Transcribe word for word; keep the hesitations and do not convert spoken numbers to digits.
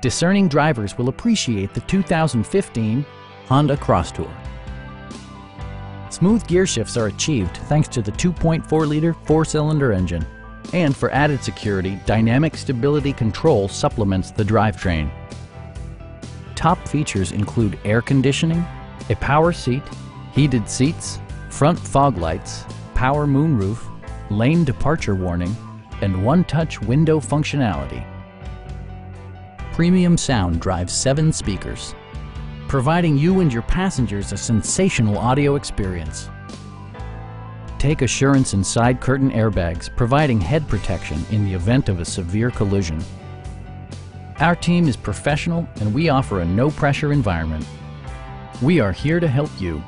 Discerning drivers will appreciate the two thousand fifteen Honda Crosstour. Smooth gear shifts are achieved thanks to the two point four liter four-cylinder engine. And for added security, dynamic stability control supplements the drivetrain. Top features include air conditioning, a power seat, heated seats, front fog lights, power moonroof, lane departure warning, and one-touch window functionality. Premium sound drives seven speakers, providing you and your passengers a sensational audio experience. Take assurance in side curtain airbags, providing head protection in the event of a severe collision. Our team is professional and we offer a no-pressure environment. We are here to help you.